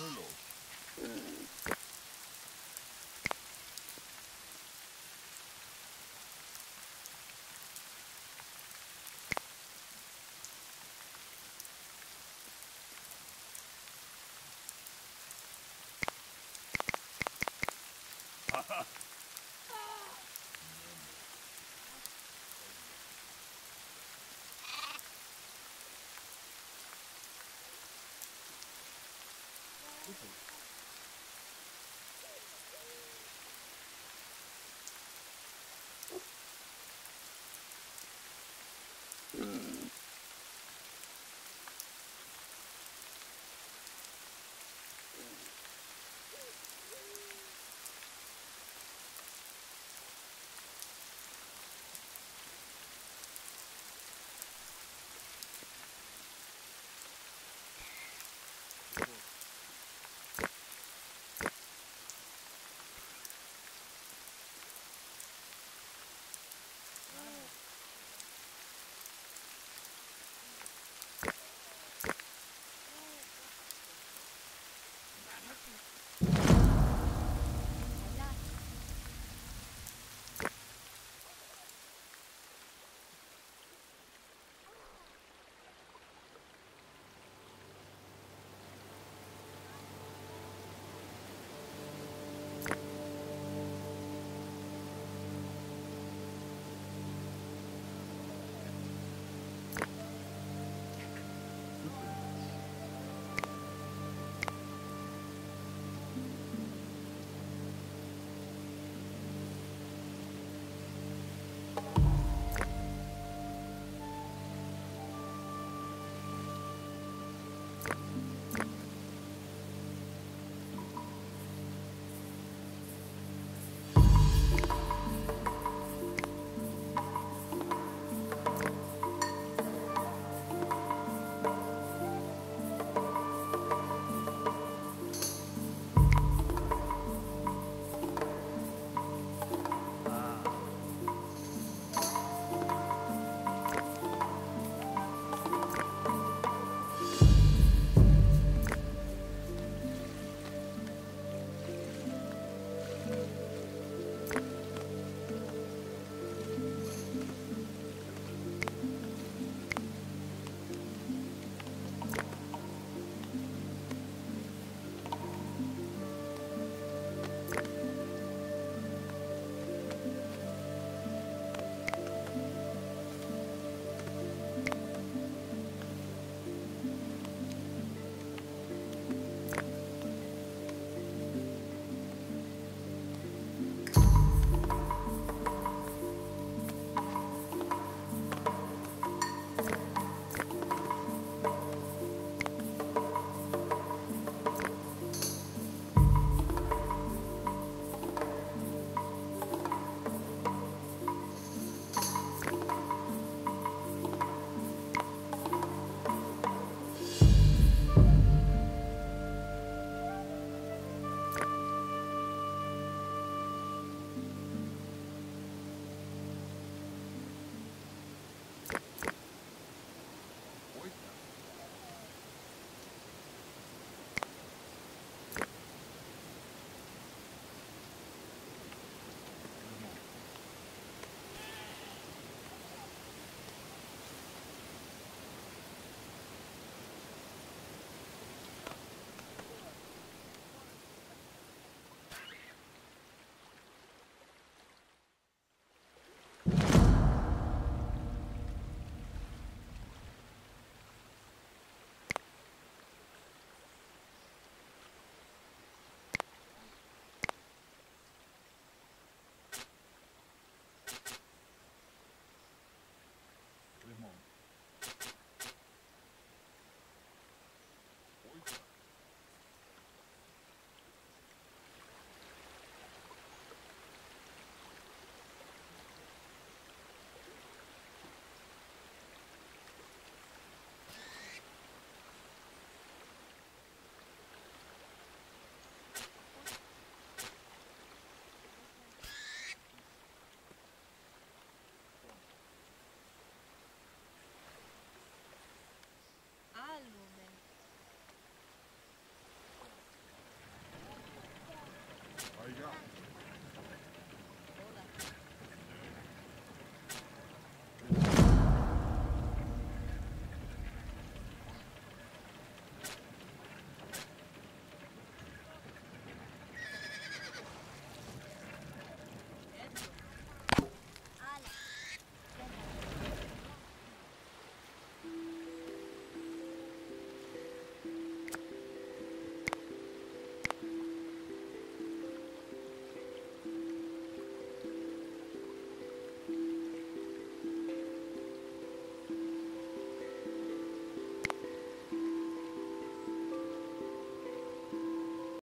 eternal.